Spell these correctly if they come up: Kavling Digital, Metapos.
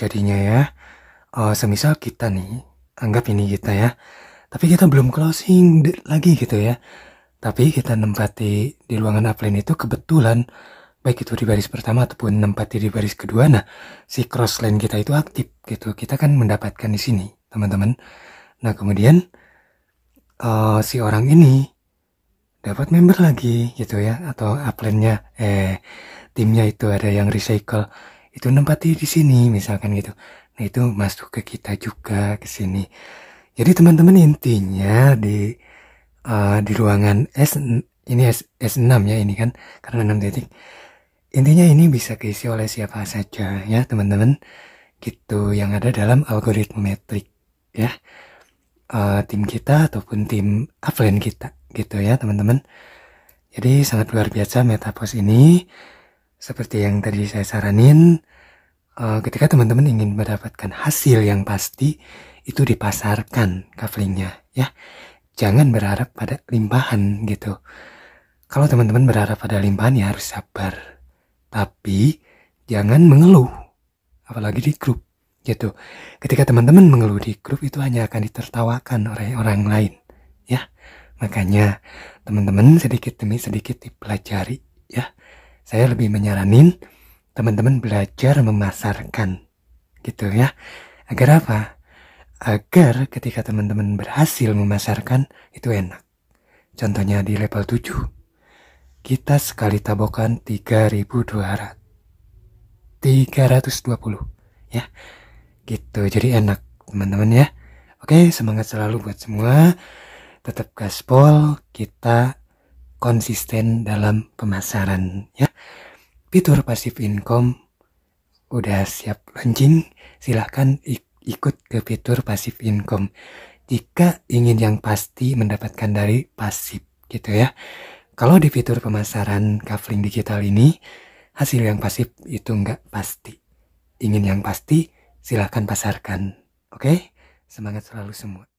jadinya ya. Semisal kita nih, anggap ini kita ya, tapi kita belum closing lagi gitu ya. Tapi kita nempati di ruangan upline itu kebetulan, baik itu di baris pertama ataupun nempati di baris kedua, nah si crossline kita itu aktif gitu. Kita kan mendapatkan di sini, teman-teman. Nah kemudian si orang ini dapat member lagi gitu ya, atau upline-nya, timnya itu ada yang recycle, itu nempati di sini misalkan gitu. Nah itu masuk ke kita juga ke sini. Jadi teman-teman intinya di ruangan S6 ya ini kan karena 6 detik. Intinya ini bisa keisi oleh siapa saja ya teman-teman gitu yang ada dalam algoritma metrik ya. Tim kita ataupun tim upline kita gitu ya teman-teman. Jadi sangat luar biasa Metapos ini. Seperti yang tadi saya saranin, ketika teman-teman ingin mendapatkan hasil yang pasti, itu dipasarkan kavlingnya ya. Jangan berharap pada limpahan gitu. Kalau teman-teman berharap pada limpahan ya harus sabar. Tapi jangan mengeluh, apalagi di grup gitu. Ketika teman-teman mengeluh di grup itu hanya akan ditertawakan oleh orang lain ya. Makanya teman-teman sedikit demi sedikit dipelajari ya. Saya lebih menyaranin teman-teman belajar memasarkan gitu ya. Agar apa? Agar ketika teman-teman berhasil memasarkan itu enak. Contohnya di level 7 kita sekali tabokan 3.220 ya. Gitu jadi enak teman-teman ya. Oke, semangat selalu buat semua. Tetap gaspol, kita konsisten dalam pemasaran ya. Fitur pasif income udah siap launching, silahkan ikut ke fitur pasif income jika ingin yang pasti mendapatkan dari pasif gitu ya. Kalau di fitur pemasaran Kavling Digital ini hasil yang pasif itu nggak pasti. Ingin yang pasti silahkan pasarkan. Oke, semangat selalu semua.